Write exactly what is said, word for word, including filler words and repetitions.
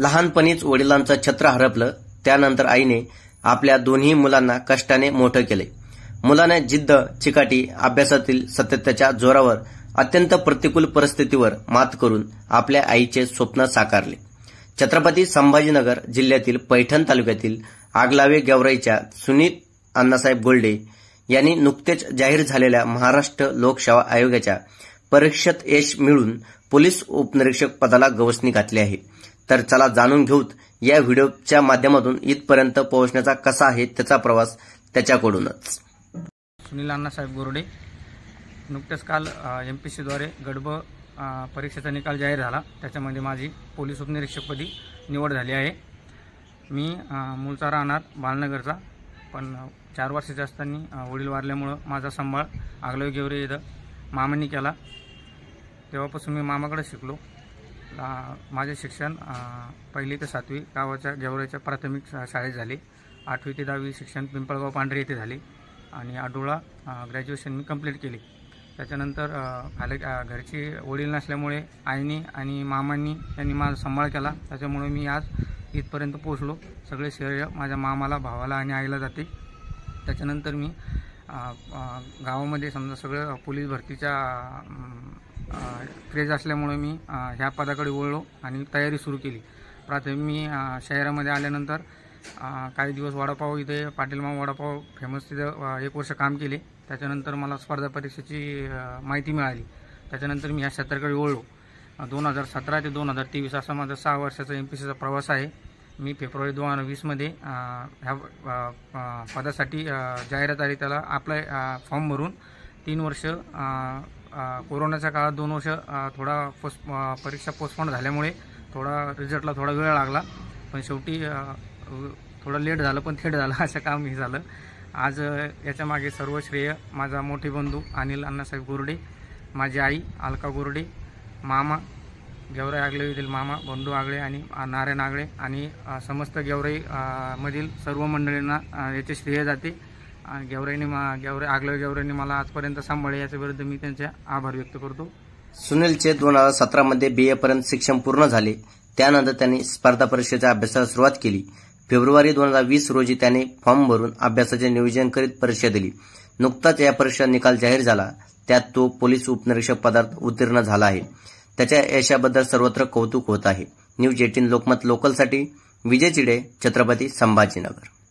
लहानपणीच वडिलांचं छत्र हरपलं, त्यानंतर आईने आपल्या दोन्ही मुलांना कष्टाने मोठं केले. मुलाने जिद्द, चिकाटी, अभ्यासातील सतत्याच्या जोरावर अत्यंत प्रतिकूल परिस्थितीवर मात करून आपल्या आईचे स्वप्न साकारले. छत्रपती संभाजीनगर जिल्ह्यातील पैठण तालुक्यातील आगळवे गेवराईच्या सुनील अण्णासाहेब गोरडे यांनी नुकतेच जाहीर झालेल्या महाराष्ट्र लोकसेवा आयोगाच्या परीक्षेत यश मिळून पोलीस उपनिरीक्षक पदाला गवसणी घातली आहे. तर चला जाणून घेऊत या व्हिडिओच्या माध्यमातून इथपर्यंत पोहोचण्याचा कसा आहे त्याचा प्रवास त्याच्याकडूनच. सुनील अण्णासाहेब गोरडे नुकतेच काल एम पी सीद्वारे गडब परीक्षेचा निकाल जाहीर झाला, त्याच्यामध्ये माझी पोलीस उपनिरीक्षकपदी निवड झाली आहे. मी मूळचा राहणार भालनगरचा, पण चार वर्षाचे असताना वडील वारल्यामुळं माझा सांभाळ आगळवे गेवराई इथं मामांनी केला. तेव्हापासून मी मामाकडे शिकलो. माझे शिक्षण पहिली ते सातवी गावाच्या गेवराईच्या प्राथमिक शाळेत झाले. आठवी ते दहावी शिक्षण पिंपळगाव पांढरी येथे झाले आणि आडुळला ग्रॅज्युएशन मी कंप्लीट केले. त्याच्यानंतर भाले घरची वडील नसल्यामुळे आईनी आणि मामांनी यांनी माझा सांभाळ केला, त्याच्यामुळे मी आज इथपर्यंत पोचलो. सगळे श्रेय माझ्या मामाला, भावाला आणि आईला जाते. त्याच्यानंतर मी गावामध्ये समजा सगळं पोलीस भरतीच्या क्रेज असल्यामुळे मी ह्या पदाकडे वळलो आणि तयारी सुरू केली. प्राथमिक मी शहरामध्ये आल्यानंतर काही दिवस वडापाव इथे पाटीलमाव वडापाव फेमस तिथं एक वर्ष काम केले. त्याच्यानंतर मला स्पर्धा परीक्षेची माहिती मिळाली, त्याच्यानंतर मी ह्या क्षेत्राकडे वळलो. दोन हजार सतरा ते दोन हजार तेवीस असा माझा सहा वर्षाचा एम पी सीचा प्रवास आहे. मी फेब्रुवारी दोन हजार वीसमध्ये ह्या पदासाठी जाहिरात आली, त्याला अप्लाय फॉर्म भरून तीन वर्ष कोरोनाच्या काळात दोन वर्ष थोडा पोस्ट परीक्षा पोस्टपोन झाल्यामुळे थोडा रिझल्टला थोडा वेळ लागला, पण शेवटी थोडं लेट झालं पण थेट झालं असं काम हे झालं. आज याच्यामागे सर्व श्रेय माझा मोठे बंधू अनिल अण्णासाहेब गोरडे, माझी आई अलका गोरडे, मामा गेवराई आगळे येथील मामा बंधू आगळे आणि नारायण आगळे आणि समस्त गेवराईमधील सर्व मंडळींना याचे श्रेय जाते. गेवराईने गेवराई आगळवे गेवराईने मला आजपर्यंत सांभाळले, याच्याविरुद्ध मी त्यांचे आभार व्यक्त करतो. सुनीलचे दोन हजार सतरामध्ये बी ए पर्यंत शिक्षण पूर्ण झाले. त्यानंतर त्यांनी स्पर्धा परीक्षेच्या अभ्यासाला सुरुवात केली. फेब्रुवारी दोन हजार वीस रोजी त्याने फॉर्म भरून अभ्यासाचे नियोजन करीत परीक्षा दिली. नुकताच या परीक्षा निकाल जाहीर झाला, त्यात तो पोलीस उपनिरीक्षक पदात उत्तीर्ण झाला आहे. त्याच्या यशाबद्दल सर्वत्र कौतुक होत आहे. न्यूज अठरा लोकमत लोकलसाठी विजय चिडे, छत्रपती संभाजीनगर.